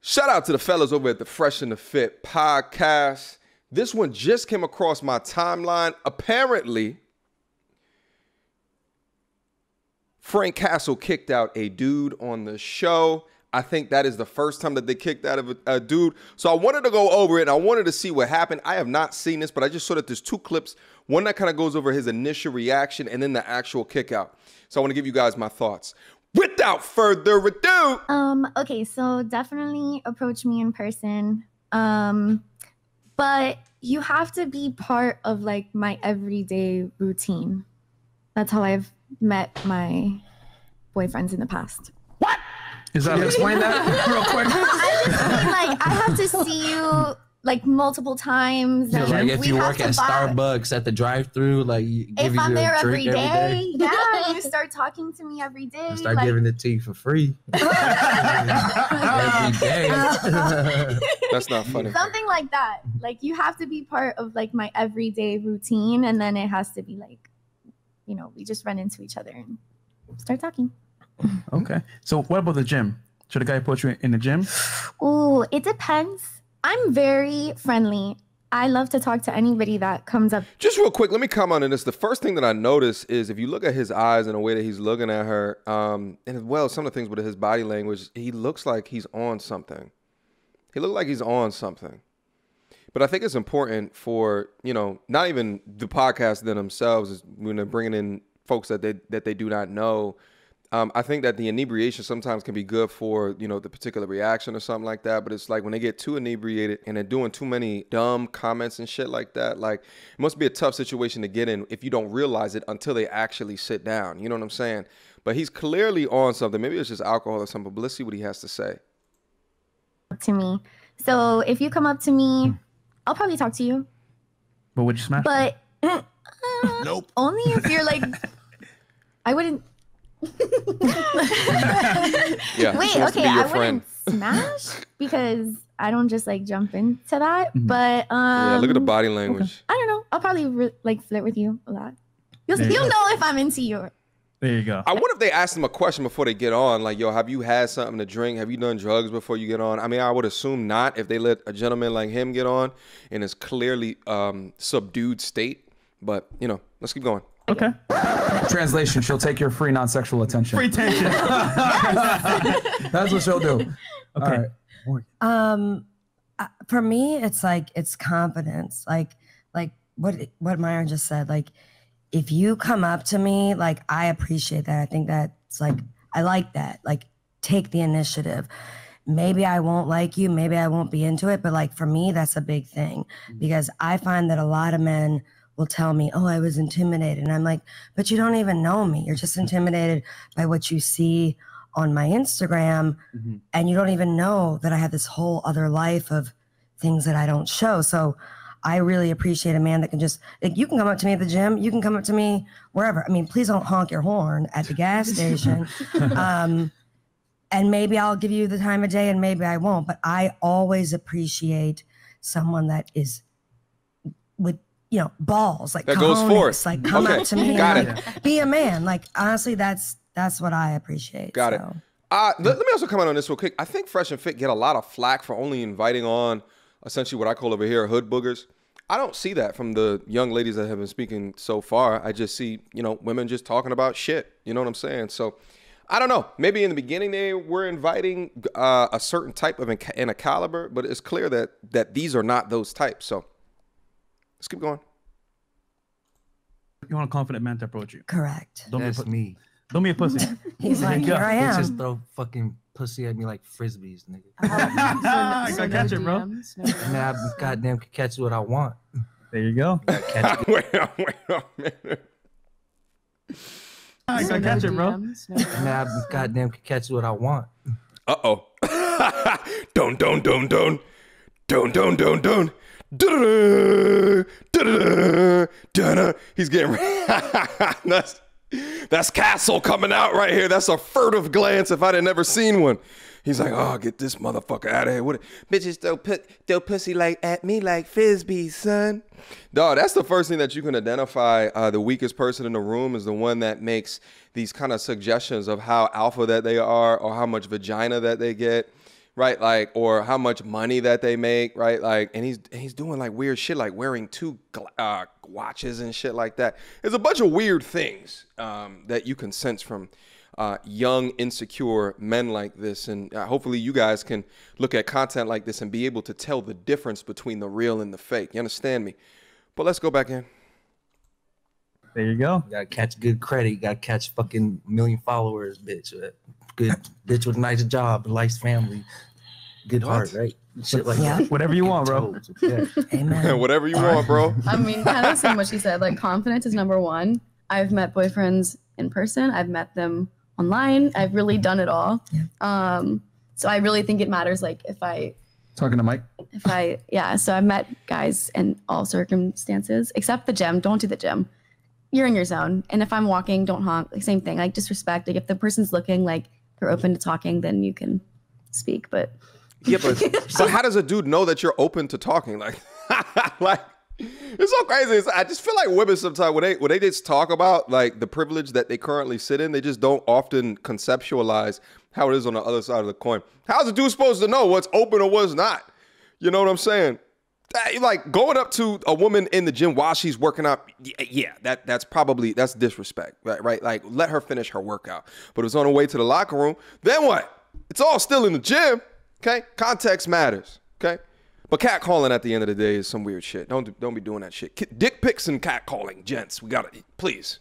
Shout out to the fellas over at the Fresh and Fit podcast. This one just came across my timeline. Apparently, Frank Castle kicked out a dude on the show. I think that is the first time that they kicked out of a dude. So I wanted to go over it. And I wanted to see what happened. I have not seen this, but I just saw that there's two clips. One that kind of goes over his initial reaction and then the actual kick out. So I want to give you guys my thoughts. Without further ado. Okay, so definitely approach me in person. But you have to be part of like my everyday routine. That's how I've met my boyfriends in the past. What? Is that explain that real quick? I just mean, like I have to see you like multiple times. And like if you work at Starbucks at the drive-through, like you give if I'm there every day, yeah, you start talking to me every day. You start like, giving it to you for free. Every day. That's not funny. Something like that. Like you have to be part of like my everyday routine, and then it has to be like, you know, we just run into each other and start talking. Okay. So what about the gym? Should a guy approach you in the gym? Oh, it depends. I'm very friendly. I love to talk to anybody that comes up. Just real quick, let me comment on this. The first thing that I notice is if you look at his eyes and the way that he's looking at her, and as well, some of the things with his body language, he looks like he's on something. He looks like he's on something. But I think it's important for, you know, not even the podcast themselves, is when they're bringing in folks that they do not know. I think that the inebriation sometimes can be good for, you know, the particular reaction or something like that. But it's like when they get too inebriated and they're doing too many dumb comments and shit like that, like it must be a tough situation to get in if you don't realize it until they actually sit down. You know what I'm saying? But he's clearly on something. Maybe it's just alcohol or something, but let's see what he has to say. To me. So if you come up to me, I'll probably talk to you. But would you smash? But nope. Only if you're like, I wouldn't. Yeah, wait, okay, I wouldn't smash because I don't just like jump into that. Mm-hmm. But yeah, look at the body language. Okay. I don't know. I'll probably like flirt with you a lot. You'll know if I'm into you. There you go. I wonder if they asked him a question before they get on, like, yo, have you had something to drink? Have you done drugs before you get on? I mean, I would assume not if they let a gentleman like him get on in his clearly subdued state. But you know, let's keep going. Okay. Translation, she'll take your free non-sexual attention. Free tension. That's what she'll do. Okay. All right. For me, it's like, it's confidence. Like what Myron just said, like, if you come up to me, like, I appreciate that. I think that's like, I like that. Like, take the initiative. Maybe I won't like you. Maybe I won't be into it. But like, for me, that's a big thing because I find that a lot of men will tell me, oh, I was intimidated. And I'm like, but you don't even know me. You're just intimidated by what you see on my Instagram. Mm-hmm. And you don't even know that I have this whole other life of things that I don't show. So I really appreciate a man that can just, like, you can come up to me at the gym. You can come up to me wherever. I mean, please don't honk your horn at the gas station. And maybe I'll give you the time of day and maybe I won't. But I always appreciate someone that is with, you know, balls, like that goes forth. Like, come up to me. Got it. Like, be a man. Like, honestly, that's what I appreciate. Got it. Let me also comment on this real quick. I think Fresh and Fit get a lot of flack for only inviting on essentially what I call over here hood boogers. I don't see that from the young ladies that have been speaking so far. I just see, you know, women just talking about shit. You know what I'm saying? So I don't know. Maybe in the beginning they were inviting a certain type of and a caliber, but it's clear that these are not those types. So let's keep going. You want a confident man to approach you. Correct. That's me. Don't be a pussy. He's like, here I am. They just throw fucking pussy at me like frisbees, nigga. I gotta catch it, bro. Nah, goddamn, can catch what I want. There you go. Wait a minute. I gotta catch it, bro. Nah, goddamn, can catch what I want. Uh-oh. Don't. Da-da-da, da-da-da, da-da. He's getting nuts. That's Castle coming out right here. That's a furtive glance if I'd have never seen one. He's like, oh, get this motherfucker out of here. What bitches don't put their pussy like at me like Fisbee, son. Dog, that's the first thing that you can identify. The weakest person in the room is the one that makes these kind of suggestions of how alpha that they are or how much vagina that they get. Right, like, or how much money that they make, right? Like, and he's doing like weird shit, like wearing two watches and shit like that. There's a bunch of weird things that you can sense from young, insecure men like this. And hopefully you guys can look at content like this and be able to tell the difference between the real and the fake. You understand me? But let's go back in. There you go. You gotta catch good credit. You gotta catch fucking million followers, bitch. Good bitch with a nice job, nice family. Good heart, right? Shit like that. Whatever you want, bro. Yeah. Amen. Whatever you want, bro. I mean, kind of same what she said. Like, confidence is number one. I've met boyfriends in person. I've met them online. I've really done it all. Yeah. So I really think it matters. Like, if I talking to Mike. If I so I've met guys in all circumstances except the gym. Don't do the gym. You're in your zone. And if I'm walking, don't honk. Like, same thing. Like, just respect. Like, if the person's looking, like, they're open to talking, then you can speak. But yeah, but so how does a dude know that you're open to talking? Like, like, it's so crazy. I just feel like women sometimes when they just talk about like the privilege that they currently sit in, they just don't often conceptualize how it is on the other side of the coin. How's a dude supposed to know what's open or what's not? You know what I'm saying? Like, going up to a woman in the gym while she's working out, yeah, that's disrespect, right? Like, let her finish her workout. But it was on her way to the locker room. Then what? It's all still in the gym, okay? Context matters, okay? But catcalling at the end of the day is some weird shit. Don't be doing that shit. Dick pics and catcalling, gents. We gotta, please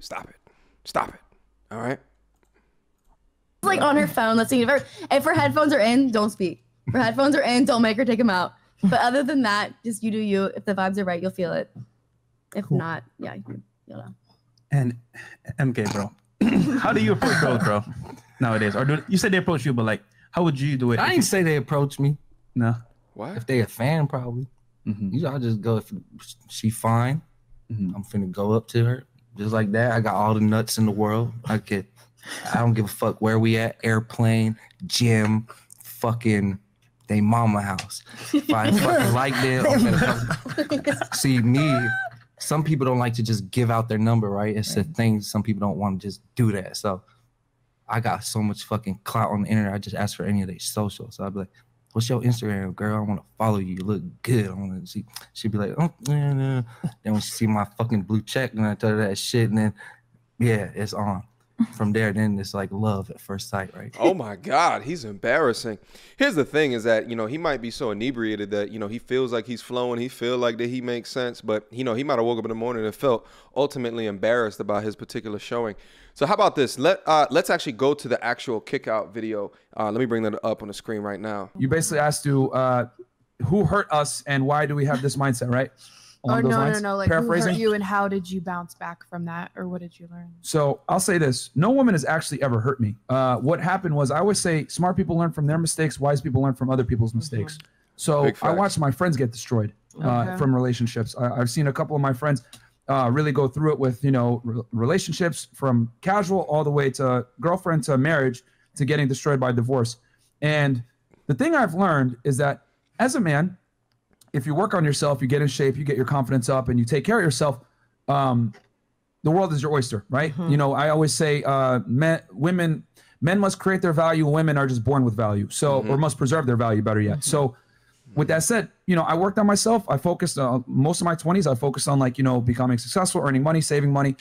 stop it, all right? Like, on her phone, let's see if her headphones are in. Don't speak. If her headphones are in, don't make her take them out. But other than that, just you do you. If the vibes are right, you'll feel it. If not, yeah, you'll know. And MK, bro, how do you approach girls, bro, nowadays? Or you said they approach you, but like, how would you do it? I didn't say they approach me. No. What? If they a fan, probably. Mm-hmm. Usually I just go, if she fine, I'm finna go up to her. Just like that. I got all the nuts in the world. I don't give a fuck where we at. Airplane, gym, fucking... They mama house. If I fucking like them. See, me, some people don't like to just give out their number, right? It's a thing. Some people don't want to just do that. So I got so much fucking clout on the internet. I just asked for any of their social. So I'd be like, what's your Instagram, girl? I want to follow you. You look good. I want to see. She'd be like, oh, nah, nah. Then when she see my fucking blue check, and I tell her that shit, and then, yeah, it's on. From there, then it's like love at first sight, right? Oh my God, he's embarrassing. Here's the thing is that, you know, he might be so inebriated that, you know, he feels like he's flowing. He feels like that he makes sense. But, you know, he might have woke up in the morning and felt ultimately embarrassed about his particular showing. So how about this? Let's actually go to the actual kickout video. Let me bring that up on the screen right now. You basically asked you, who hurt us and why do we have this mindset, right? Oh, no, like, who hurt you and how did you bounce back from that, or what did you learn? So I'll say this. No woman has actually ever hurt me. What happened was, I always say smart people learn from their mistakes. Wise people learn from other people's mistakes. So I watched my friends get destroyed from relationships. I've seen a couple of my friends really go through it with, you know, relationships from casual all the way to girlfriend to marriage to getting destroyed by divorce. And the thing I've learned is that as a man, if you work on yourself, you get in shape, you get your confidence up, and you take care of yourself, the world is your oyster, right? Mm-hmm. You know, I always say men must create their value. Women are just born with value, so or must preserve their value, better yet. So with that said, you know, I worked on myself. I focused most of my 20s. I focused on, like, you know, becoming successful, earning money, saving money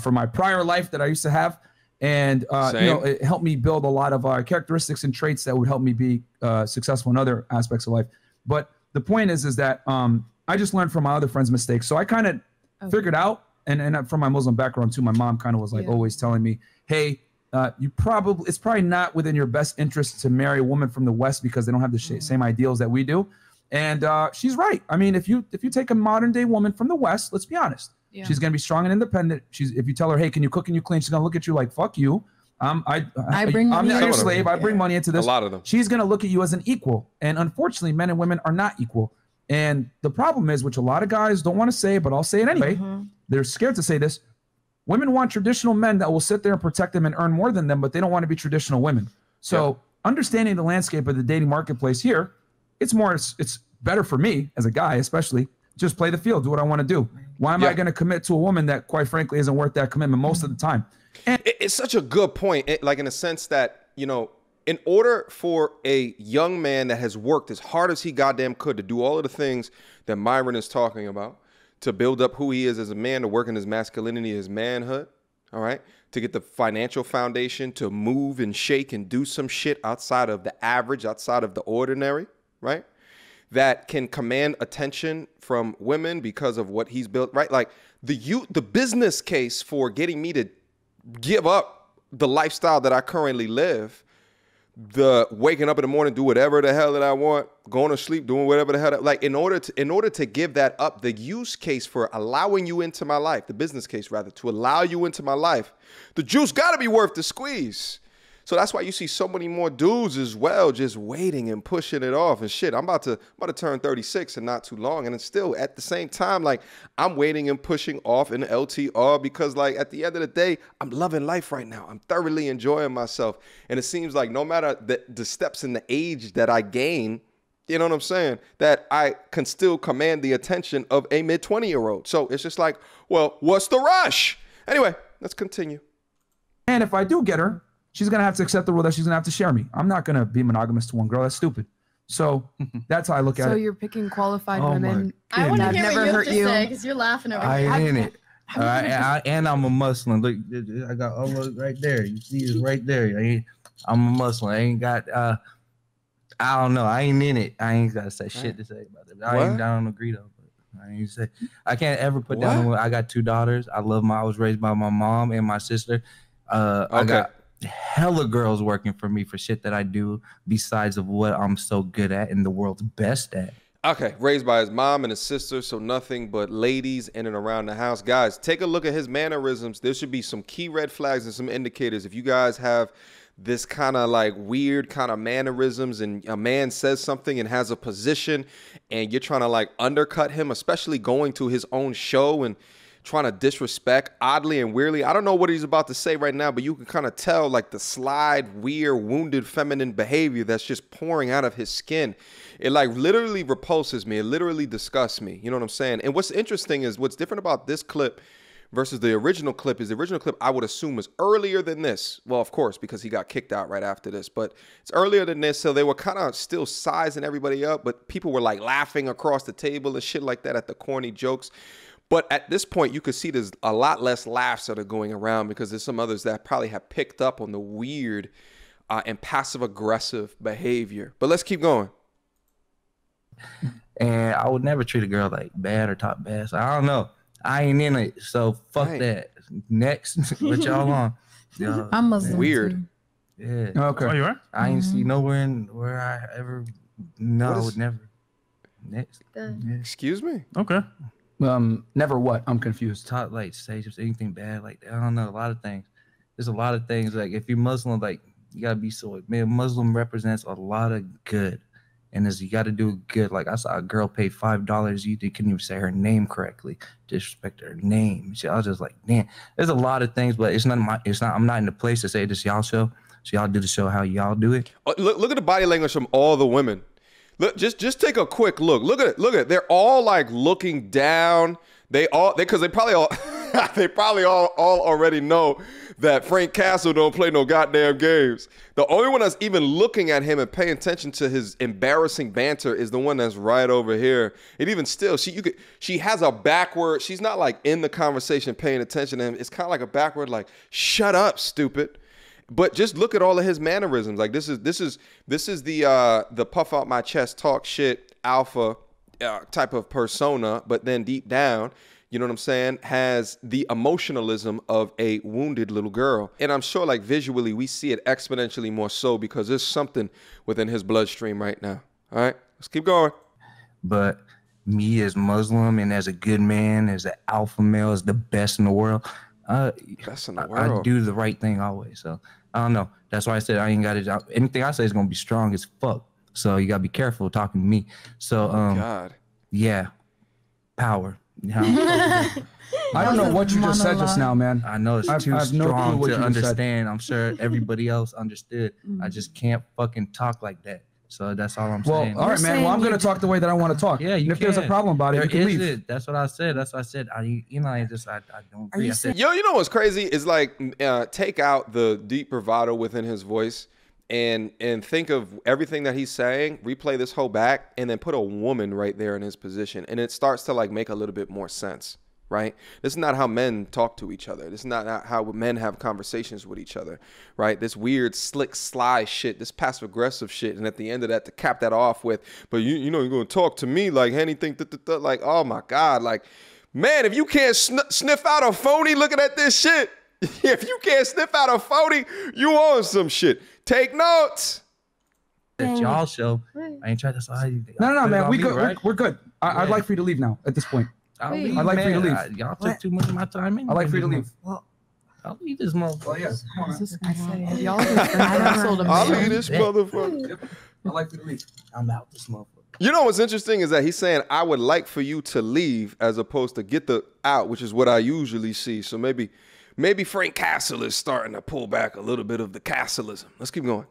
for my prior life that I used to have. And, you know, it helped me build a lot of characteristics and traits that would help me be successful in other aspects of life. But the point is that I just learned from my other friends' mistakes. So I kind of figured out, and from my Muslim background too, my mom kind of was like always telling me, hey, it's probably not within your best interest to marry a woman from the West because they don't have the same ideals that we do. And she's right. I mean, if you take a modern day woman from the West, let's be honest, she's going to be strong and independent. If you tell her, hey, can you cook and you clean? She's going to look at you like, fuck you. I'm not your slave. I bring money into this. A lot of them. She's going to look at you as an equal. And unfortunately, men and women are not equal. And the problem is, which a lot of guys don't want to say, but I'll say it anyway. They're scared to say this. Women want traditional men that will sit there and protect them and earn more than them, but they don't want to be traditional women. So understanding the landscape of the dating marketplace here, it's better for me as a guy, especially, just play the field, do what I want to do. Why am I going to commit to a woman that quite frankly isn't worth that commitment most of the time? And it's such a good point, like in a sense that, you know, in order for a young man that has worked as hard as he goddamn could to do all of the things that Myron is talking about, to build up who he is as a man, to work in his masculinity, his manhood, all right, to get the financial foundation, to move and shake and do some shit outside of the average, outside of the ordinary, right, that can command attention from women because of what he's built, right? Like the business case for getting me to give up the lifestyle that I currently live, the waking up in the morning, do whatever the hell that I want, going to sleep, doing whatever the hell, that, like in order to give that up, the use case for allowing you into my life, the business case rather, to allow you into my life, the juice gotta be worth the squeeze. So that's why you see so many more dudes as well just waiting and pushing it off and shit. I'm about to turn 36 and not too long, and it's still at the same time like I'm waiting and pushing off in LTR because like at the end of the day, I'm loving life right now. I'm thoroughly enjoying myself. And it seems like no matter the steps in the age that I gain, you know what I'm saying, that I can still command the attention of a mid-20-year-old. So it's just like, well, what's the rush? Anyway, let's continue. And if I do get her, she's going to have to accept the rule that she's going to have to share me. I'm not going to be monogamous to one girl. That's stupid. So that's how I look at it. So you're picking qualified women. I want to hear what you have to say because you're laughing over here. I ain't it. And I'm a Muslim. Look, I got almost right there. You see it right there. I'm a Muslim. I ain't got, I don't know. I ain't in it. I ain't got to say shit to say about it. I don't agree though. I can't ever put down. I got two daughters. I was raised by my mom and my sister. I got hella girls working for me for shit that I do besides of what I'm so good at and the world's best at. Okay, raised by his mom and his sister, so nothing but ladies in and around the house. Guys, take a look at his mannerisms. There should be some key red flags and some indicators. If you guys have this kind of like weird kind of mannerisms and a man says something and has a position and you're trying to like undercut him, especially going to his own show and trying to disrespect oddly and weirdly. I don't know what he's about to say right now, but you can kind of tell like the slide, weird, wounded feminine behavior that's just pouring out of his skin. It like literally repulses me. It literally disgusts me. You know what I'm saying? And what's interesting is what's different about this clip versus the original clip is the original clip I would assume is earlier than this. Well, of course, because he got kicked out right after this, but it's earlier than this. So they were kind of still sizing everybody up, but people were like laughing across the table and shit like that at the corny jokes. But at this point, you could see there's a lot less laughs that are going around because there's some others that probably have picked up on the weird and passive-aggressive behavior. But let's keep going. And I would never treat a girl like bad or top best. I don't know. I ain't in it, so fuck that. Next, what y'all on? I'm Muslim. Weird. Yeah. Okay. Oh, you are? I ain't see nowhere in where I ever. No, I would never. Next. Excuse me. Okay. Never what? I'm confused. Top like stages, anything bad, like I don't know, a lot of things. There's a lot of things like if you're Muslim, like you gotta be so man, Muslim represents a lot of good. And as you gotta do good. Like I saw a girl pay $5, you couldn't even say her name correctly, disrespect her name. So I was just like, man, there's a lot of things, but I'm not in the place to say this y'all show. So y'all do the show how y'all do it. Oh, look at the body language from all the women. Look, just take a quick look. Look at it. Look at it. They're all like looking down. They probably all already know that Frank Castle don't play no goddamn games. The only one that's even looking at him and paying attention to his embarrassing banter is the one that's right over here. And even still, she has a backward. She's not like in the conversation paying attention to him. It's kind of like a backward like, shut up, stupid. But just look at all of his mannerisms. Like this is the puff out my chest, talk shit, alpha type of persona. But then deep down, you know what I'm saying, has the emotionalism of a wounded little girl. And I'm sure like visually we see it exponentially more so because there's something within his bloodstream right now. All right, let's keep going. But me as Muslim and as a good man, as an alpha male, as the best in the world. Best in the world. I do the right thing always. So. I don't know. That's why I said I ain't got it. Anything I say is going to be strong as fuck. So you got to be careful talking to me. So, God. Yeah. Power. Yeah, I don't know what you just said just now, man. I know it's too strong to understand. I'm sure everybody else understood. I just can't fucking talk like that. So that's all I'm saying. Well, all right, man. Well, I'm gonna talk the way that I want to talk. Yeah, you can. If there's a problem about it, you can leave. That's what I said. That's what I said. I don't agree. Yo, you know what's crazy? It's like take out the deep bravado within his voice and think of everything that he's saying, replay this whole back, and then put a woman right there in his position. And it starts to like make a little bit more sense, right? This is not how men talk to each other. This is not how men have conversations with each other, right? This weird, slick, sly shit, this passive-aggressive shit, and at the end of that, to cap that off with, but you know, you're going to talk to me like anything, like, oh my God, like, man, if you can't sniff out a phony looking at this shit, if you can't sniff out a phony, you own some shit. Take notes. That y'all show. I ain't trying to slide you. No, no, man, we're good. I'd like for you to leave now at this point. I'd like for you to leave. Y'all took too much of my time. I'd like for you to leave. Well, I'll leave this motherfucker. Yes. I'll leave this motherfucker. I'd like for you to leave. I'm out this motherfucker. You know what's interesting is that he's saying, I would like for you to leave as opposed to get the out, which is what I usually see. So maybe Frank Castle is starting to pull back a little bit of the Castleism. Let's keep going.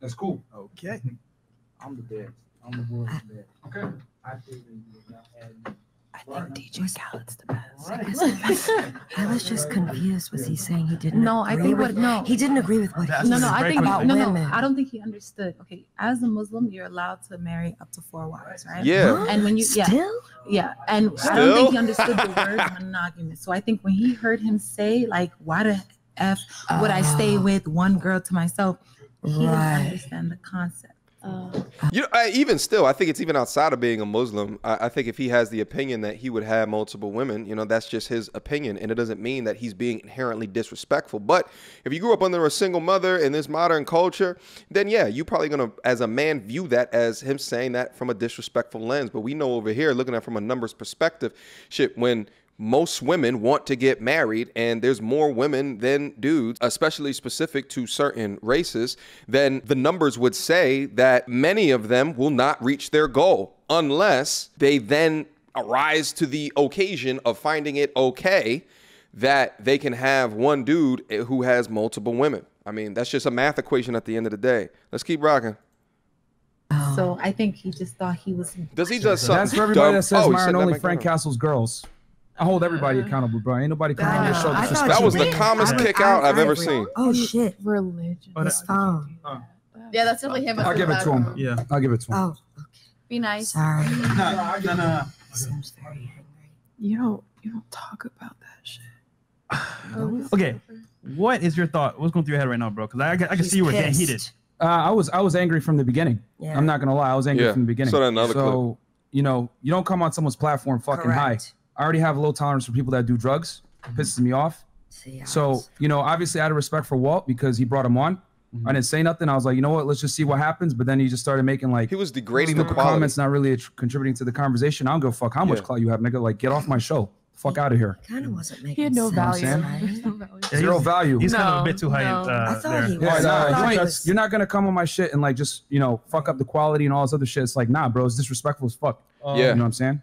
That's cool. Okay. I'm the best. I'm the boy. Okay. I think DJ Khaled's the best. Right. I was just confused. Was he saying he didn't? No, I think he didn't agree with what. I don't think he understood. Okay, as a Muslim, you're allowed to marry up to 4 wives, right? Yeah. What? And when you I don't think he understood the word monogamous. So I think when he heard him say like, "Why the f would I stay with one girl to myself?" He didn't understand the concept. You know, even still, I think it's even outside of being a Muslim. I think if he has the opinion that he would have multiple women, you know, that's just his opinion. And it doesn't mean that he's being inherently disrespectful. But if you grew up under a single mother in this modern culture, then yeah, you're probably going to, as a man, view that as him saying that from a disrespectful lens. But we know over here, looking at it from a numbers perspective, shit, when most women want to get married, and there's more women than dudes, especially specific to certain races, then the numbers would say that many of them will not reach their goal unless they then arise to the occasion of finding it okay that they can have one dude who has multiple women. I mean, that's just a math equation at the end of the day. Let's keep rocking. So I think he just thought he was... Does he just... That's for everybody that says Myron only Frank Castle's girls. I hold everybody accountable, bro. Ain't nobody coming on your show. That was the calmest kick out I've ever seen. Oh shit, religion. Yeah, that's definitely him. I'll give it to him. Yeah, I'll give it to him. Oh, okay. Be nice. Sorry. No. Seems very angry. You don't talk about that shit. Okay, what is your thought? What's going through your head right now, bro? Because I can see you were getting heated. I was angry from the beginning. Yeah. I'm not gonna lie, I was angry from the beginning. So you know, you don't come on someone's platform fucking high. I already have a low tolerance for people that do drugs. Pisses me off. So, you know, obviously I had a respect for Walt because he brought him on. I didn't say nothing. I was like, you know what? Let's just see what happens. But then he just started making like... He was degrading the comments, not really contributing to the conversation. I don't give a fuck how much clout you have, nigga. Like, get off my show. Fuck out of here. Kind of wasn't making sense. He had no value. Zero value. He's kind of a bit too high. I thought he was. You're not going to come on my shit and like just, you know, fuck up the quality and all this other shit. It's like, nah, bro, it's disrespectful as fuck. You know what I'm saying?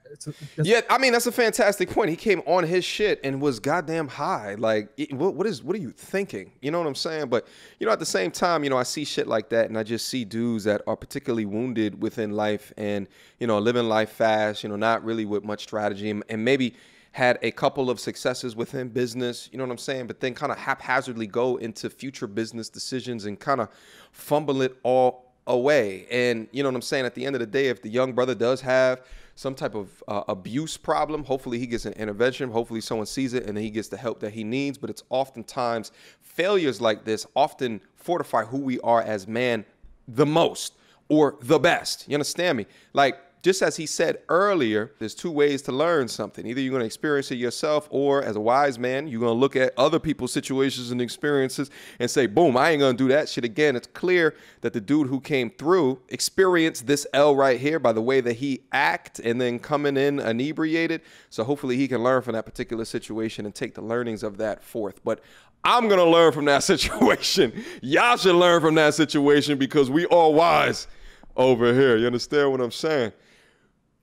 Yeah, I mean, that's a fantastic point. He came on his shit and was goddamn high. Like, what are you thinking? You know what I'm saying? But, you know, at the same time, you know, I see shit like that, and I just see dudes that are particularly wounded within life and, you know, living life fast, you know, not really with much strategy, and maybe had a couple of successes within business, you know what I'm saying? But then kind of haphazardly go into future business decisions and kind of fumble it all away. And you know what I'm saying? At the end of the day, if the young brother does have some type of abuse problem, hopefully he gets an intervention. Hopefully someone sees it and then he gets the help that he needs. But it's oftentimes failures like this often fortify who we are as man the most or the best. You understand me? Like, just as he said earlier, there's 2 ways to learn something. Either you're going to experience it yourself, or as a wise man, you're going to look at other people's situations and experiences and say, boom, I ain't going to do that shit again. It's clear that the dude who came through experienced this L right here by the way that he acted and then coming in inebriated. So hopefully he can learn from that particular situation and take the learnings of that forth. But I'm going to learn from that situation. Y'all should learn from that situation because we all wise over here. You understand what I'm saying?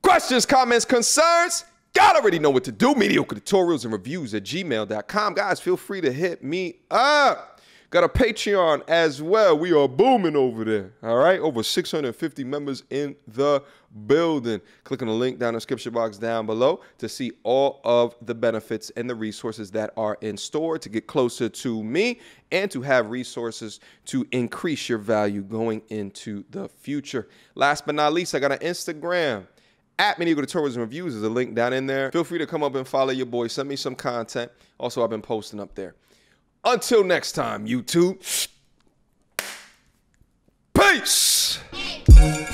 Questions, comments, concerns? Y'all already know what to do. Mediocre Tutorials and Reviews at gmail.com. Guys, feel free to hit me up. Got a Patreon as well. We are booming over there, all right? Over 650 members in the building. Click on the link down in the description box down below to see all of the benefits and the resources that are in store to get closer to me and to have resources to increase your value going into the future. Last but not least, I got an Instagram. At Mediocre Tutorials and Reviews is a link down in there. Feel free to come up and follow your boy. Send me some content. Also, I've been posting up there. Until next time, YouTube. Peace.